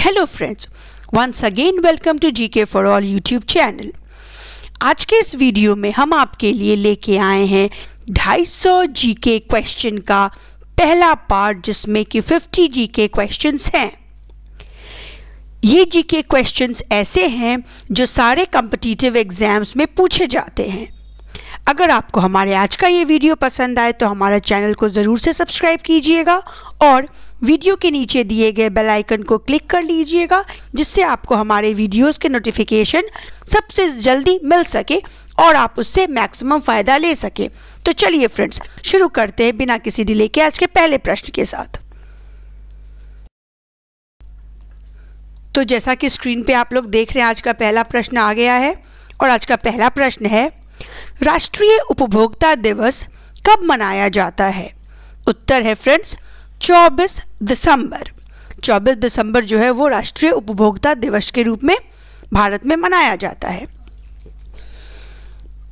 Hello friends, once again welcome to GK for all YouTube channel. आज के इस video में हम आपके लिए लेके आए हैं 250 जीके क्वेश्चन का पहला पार्ट, जिसमें कि 50 जीके क्वेश्चंस हैं। ये जीके क्वेश्चंस ऐसे हैं जो सारे कॉम्पिटिटिव एग्जाम्स में पूछे जाते हैं। अगर आपको हमारे आज का ये वीडियो पसंद आए तो हमारा चैनल को ज़रूर से सब्सक्राइब कीजिएगा और वीडियो के नीचे दिए गए बेल आइकन को क्लिक कर लीजिएगा, जिससे आपको हमारे वीडियोस के नोटिफिकेशन सबसे जल्दी मिल सके और आप उससे मैक्सिमम फ़ायदा ले सकें। तो चलिए फ्रेंड्स, शुरू करते हैं बिना किसी डिले के आज के पहले प्रश्न के साथ। तो जैसा कि स्क्रीन पर आप लोग देख रहे हैं, आज का पहला प्रश्न आ गया है और आज का पहला प्रश्न है, राष्ट्रीय उपभोक्ता दिवस कब मनाया जाता है? उत्तर है फ्रेंड्स 24 दिसंबर। 24 दिसंबर जो है वो राष्ट्रीय उपभोक्ता दिवस के रूप में भारत में मनाया जाता है।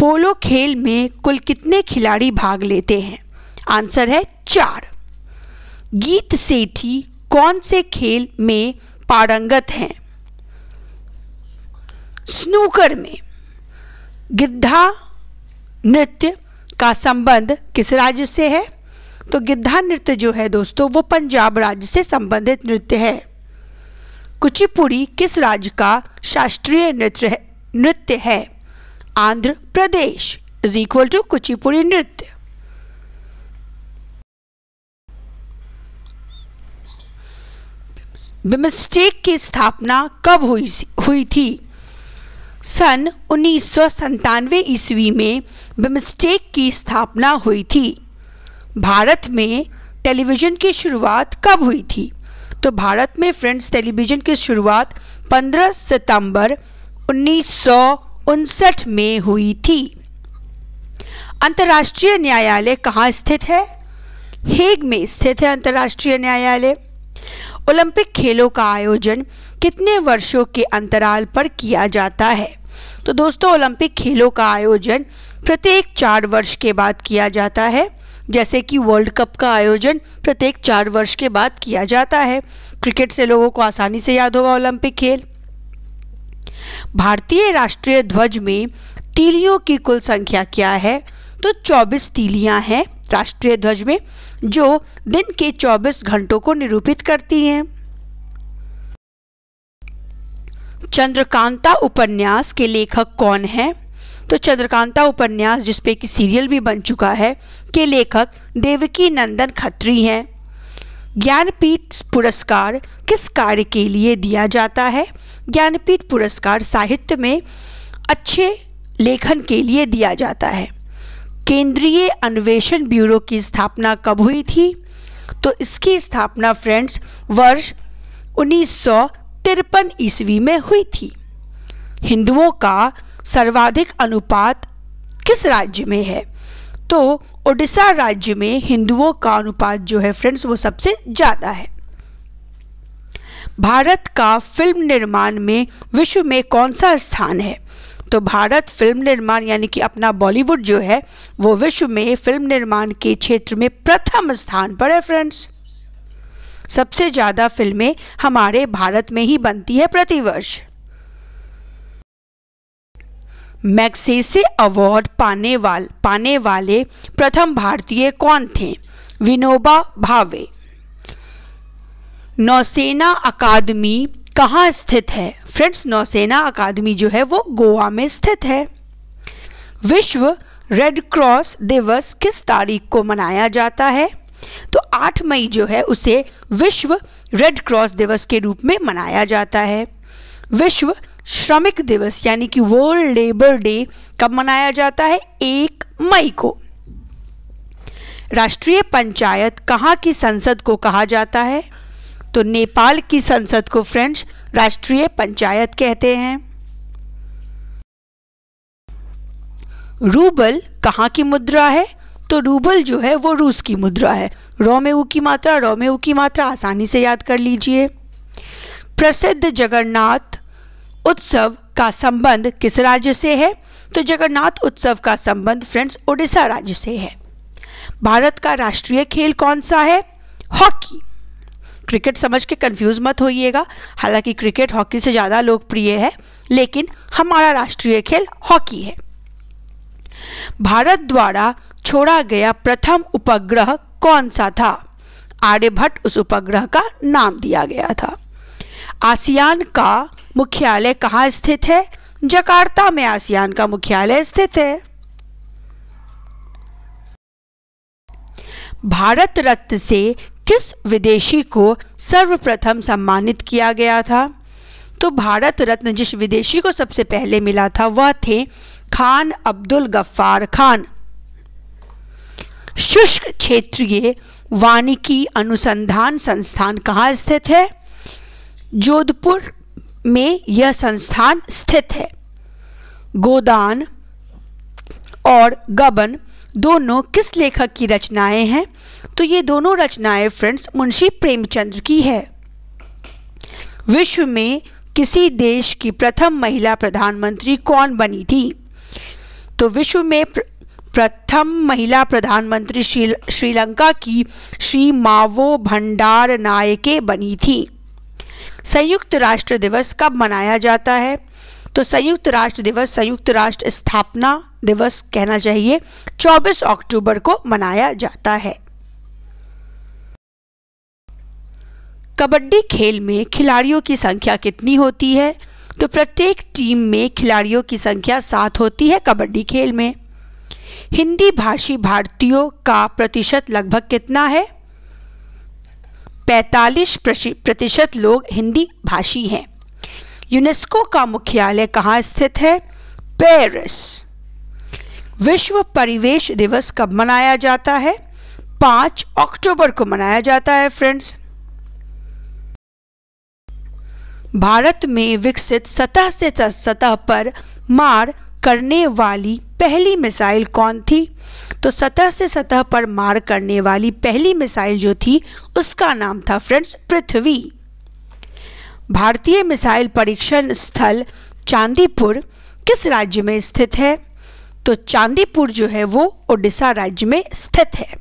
पोलो खेल में कुल कितने खिलाड़ी भाग लेते हैं? आंसर है 4। गीत सेठी कौन से खेल में पारंगत हैं? स्नूकर में गिद्धा नृत्य का संबंध किस राज्य से है? तो गिद्धा नृत्य जो है दोस्तों वो पंजाब राज्य से संबंधित नृत्य है। कुचिपुड़ी किस राज्य का शास्त्रीय नृत्य है? Andhra Pradesh is equal to Kuchipudi नृत्य। बिम्स्टेक की स्थापना कब हुई थी? सन 1997 ईस्वी में बिम्स्टेक की स्थापना हुई थी। भारत में टेलीविज़न की शुरुआत कब हुई थी? तो भारत में फ्रेंड्स टेलीविज़न की शुरुआत 15 सितंबर 1959 में हुई थी। अंतर्राष्ट्रीय न्यायालय कहाँ स्थित है? हेग में स्थित है अंतर्राष्ट्रीय न्यायालय। ओलंपिक खेलों का आयोजन कितने वर्षों के अंतराल पर किया जाता है? तो दोस्तों ओलंपिक खेलों का आयोजन प्रत्येक 4 वर्ष के बाद किया जाता है, जैसे कि वर्ल्ड कप का आयोजन प्रत्येक 4 वर्ष के बाद किया जाता है। क्रिकेट से लोगों को आसानी से याद होगा ओलंपिक खेल। भारतीय राष्ट्रीय ध्वज में तीलियों की कुल संख्या क्या है? तो 24 तीलियां हैं राष्ट्रीय ध्वज में, जो दिन के 24 घंटों को निरूपित करती हैं। चंद्रकांता उपन्यास के लेखक कौन हैं? तो चंद्रकांता उपन्यास, जिसपे कि सीरियल भी बन चुका है, के लेखक देवकी नंदन खत्री हैं। ज्ञानपीठ पुरस्कार किस कार्य के लिए दिया जाता है? ज्ञानपीठ पुरस्कार साहित्य में अच्छे लेखन के लिए दिया जाता है। केंद्रीय अन्वेषण ब्यूरो की स्थापना कब हुई थी? तो इसकी स्थापना फ्रेंड्स वर्ष 1953 ईस्वी में हुई थी। हिंदुओं का सर्वाधिक अनुपात किस राज्य में है? तो ओडिशा राज्य में हिंदुओं का अनुपात जो है फ्रेंड्स वो सबसे ज़्यादा है। भारत का फिल्म निर्माण में विश्व में कौन सा स्थान है? तो भारत फिल्म निर्माण यानी कि अपना बॉलीवुड जो है वो विश्व में फिल्म निर्माण के क्षेत्र में प्रथम स्थान पर है फ्रेंड्स। सबसे ज़्यादा फिल्में हमारे भारत में ही बनती है प्रतिवर्ष। मैग्सेसे अवार्ड पाने वाले प्रथम भारतीय कौन थे? विनोबा भावे। नौसेना अकादमी कहाँ स्थित है? फ्रेंड्स नौसेना अकादमी जो है वो गोवा में स्थित है। विश्व रेड क्रॉस दिवस किस तारीख को मनाया जाता है? तो 8 मई जो है उसे विश्व रेड क्रॉस दिवस के रूप में मनाया जाता है। विश्व श्रमिक दिवस यानी कि वर्ल्ड लेबर डे कब मनाया जाता है? 1 मई को। राष्ट्रीय पंचायत कहाँ की संसद को कहा जाता है? तो नेपाल की संसद को फ्रेंड्स राष्ट्रीय पंचायत कहते हैं। रूबल कहाँ की मुद्रा है? तो रूबल जो है वो रूस की मुद्रा है। रॉमेऊ की मात्रा आसानी से याद कर लीजिए। प्रसिद्ध जगन्नाथ उत्सव का संबंध किस राज्य से है? तो जगन्नाथ उत्सव का संबंध फ्रेंड्स ओडिशा राज्य से है। भारत का राष्ट्रीय खेल कौन सा है? हॉकी। क्रिकेट समझ के कंफ्यूज मत होइएगा, हालांकि क्रिकेट हॉकी से ज़्यादा लोकप्रिय है, लेकिन हमारा राष्ट्रीय खेल हॉकी है। भारत द्वारा छोड़ा गया प्रथम उपग्रह कौन सा था? आर्यभट्ट उस उपग्रह का नाम दिया गया था। आसियान का मुख्यालय कहाँ स्थित है? जकार्ता में आसियान का मुख्यालय स्थित है। भारत रत्न से किस विदेशी को सर्वप्रथम सम्मानित किया गया था? तो भारत रत्न जिस विदेशी को सबसे पहले मिला था वह थे खान अब्दुल गफ्फार खान। शुष्क क्षेत्रीय वानिकी अनुसंधान संस्थान कहाँ स्थित है? जोधपुर में यह संस्थान स्थित है। गोदान और गबन दोनों किस लेखक की रचनाएं हैं? तो ये दोनों रचनाएं फ्रेंड्स मुंशी प्रेमचंद्र की है। विश्व में किसी देश की प्रथम महिला प्रधानमंत्री कौन बनी थी? तो विश्व में प्रथम महिला प्रधानमंत्री श्रीलंका की सिरिमावो भंडारनायके बनी थी। संयुक्त राष्ट्र दिवस कब मनाया जाता है? तो संयुक्त राष्ट्र दिवस, संयुक्त राष्ट्र स्थापना दिवस कहना चाहिए, 24 अक्टूबर को मनाया जाता है। कबड्डी खेल में खिलाड़ियों की संख्या कितनी होती है? तो प्रत्येक टीम में खिलाड़ियों की संख्या 7 होती है कबड्डी खेल में। हिंदी भाषी भारतीयों का प्रतिशत लगभग कितना है? 45% लोग हिंदी भाषी हैं। यूनेस्को का मुख्यालय कहाँ स्थित है? पेरिस। विश्व परिवेश दिवस कब मनाया जाता है? 5 अक्टूबर को मनाया जाता है फ्रेंड्स। भारत में विकसित सतह से सतह पर मार करने वाली पहली मिसाइल कौन थी? तो सतह से सतह पर मार करने वाली पहली मिसाइल जो थी उसका नाम था फ्रेंड्स पृथ्वी। भारतीय मिसाइल परीक्षण स्थल चांदीपुर किस राज्य में स्थित है? तो चांदीपुर जो है वो ओडिशा राज्य में स्थित है।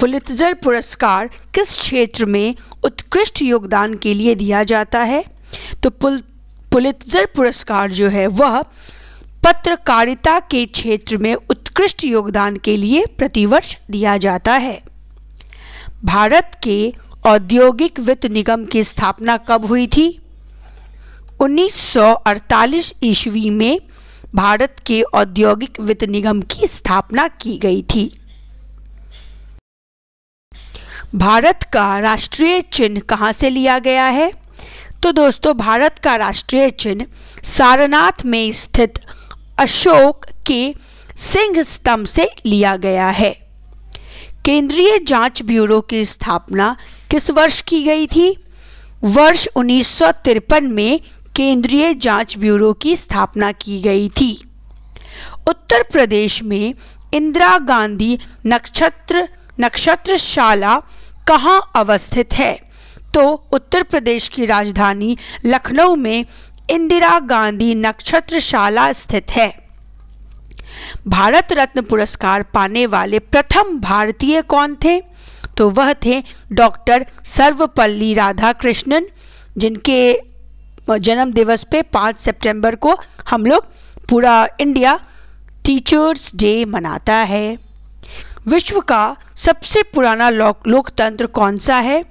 पुलित्जर पुरस्कार किस क्षेत्र में उत्कृष्ट योगदान के लिए दिया जाता है? तो पुलित्जर पुरस्कार जो है वह पत्रकारिता के क्षेत्र में उत्कृष्ट योगदान के लिए प्रतिवर्ष दिया जाता है। भारत के औद्योगिक वित्त निगम की स्थापना कब हुई थी? 1948 ईस्वी में भारत के औद्योगिक वित्त निगम की स्थापना की गई थी। भारत का राष्ट्रीय चिन्ह कहाँ से लिया गया है? तो दोस्तों भारत का राष्ट्रीय चिन्ह सारनाथ में स्थित अशोक के सिंह स्तंभ से लिया गया है। केंद्रीय जांच ब्यूरो की स्थापना किस वर्ष की गई थी? वर्ष 1953 में केंद्रीय जांच ब्यूरो की स्थापना की गई थी। उत्तर प्रदेश में इंदिरा गांधी नक्षत्रशाला कहाँ अवस्थित है? तो उत्तर प्रदेश की राजधानी लखनऊ में इंदिरा गांधी नक्षत्रशाला स्थित है। भारत रत्न पुरस्कार पाने वाले प्रथम भारतीय कौन थे? तो वह थे डॉक्टर सर्वपल्ली राधाकृष्णन, जिनके जन्म दिवस पे 5 सितंबर को हम लोग पूरा इंडिया टीचर्स डे मनाता है। विश्व का सबसे पुराना लोकतंत्र कौन सा है?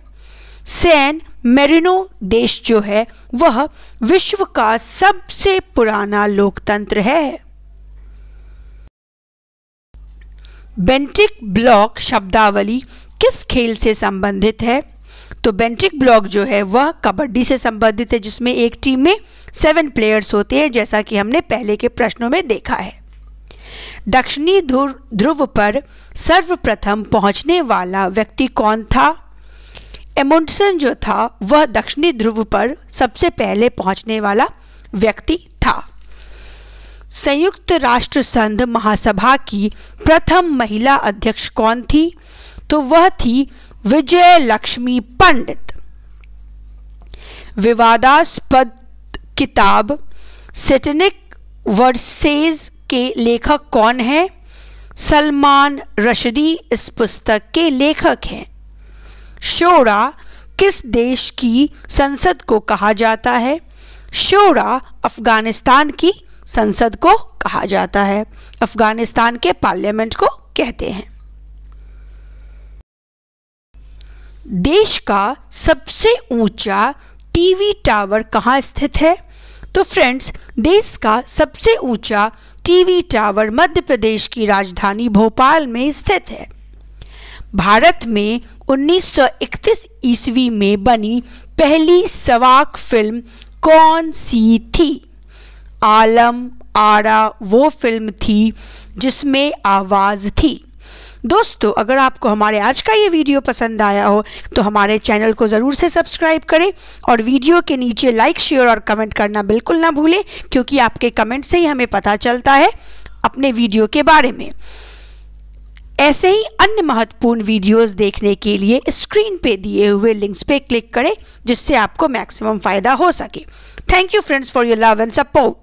सैन मेरिनो देश जो है वह विश्व का सबसे पुराना लोकतंत्र है। बेंटिक ब्लॉक शब्दावली किस खेल से संबंधित है? तो बेंटिक ब्लॉक जो है वह कबड्डी से संबंधित है, जिसमें एक टीम में 7 प्लेयर्स होते हैं, जैसा कि हमने पहले के प्रश्नों में देखा है। दक्षिणी ध्रुव पर सर्वप्रथम पहुंचने वाला व्यक्ति कौन था? एमुंडसन जो था वह दक्षिणी ध्रुव पर सबसे पहले पहुंचने वाला व्यक्ति था। संयुक्त राष्ट्र संघ महासभा की प्रथम महिला अध्यक्ष कौन थी? तो वह थी विजय लक्ष्मी पंडित। विवादास्पद किताब सैटेनिक वर्सेज के लेखक कौन हैं? सलमान रशदी इस पुस्तक के लेखक हैं। शोरा किस देश की संसद को कहा जाता है? शोरा अफगानिस्तान की संसद को कहा जाता है, अफगानिस्तान के पार्लियामेंट को कहते हैं। देश का सबसे ऊंचा टीवी टावर कहाँ स्थित है? तो फ्रेंड्स, देश का सबसे ऊंचा टीवी टावर मध्य प्रदेश की राजधानी भोपाल में स्थित है। भारत में 1931 ईस्वी में बनी पहली सवाक फिल्म कौन सी थी? आलम आरा वो फिल्म थी जिसमें आवाज़ थी। दोस्तों, अगर आपको हमारे आज का ये वीडियो पसंद आया हो तो हमारे चैनल को ज़रूर से सब्सक्राइब करें और वीडियो के नीचे लाइक, शेयर और कमेंट करना बिल्कुल ना भूलें, क्योंकि आपके कमेंट से ही हमें पता चलता है अपने वीडियो के बारे में। ऐसे ही अन्य महत्वपूर्ण वीडियोस देखने के लिए स्क्रीन पे दिए हुए लिंक्स पे क्लिक करें, जिससे आपको मैक्सिमम फ़ायदा हो सके। Thank you friends for your love and support.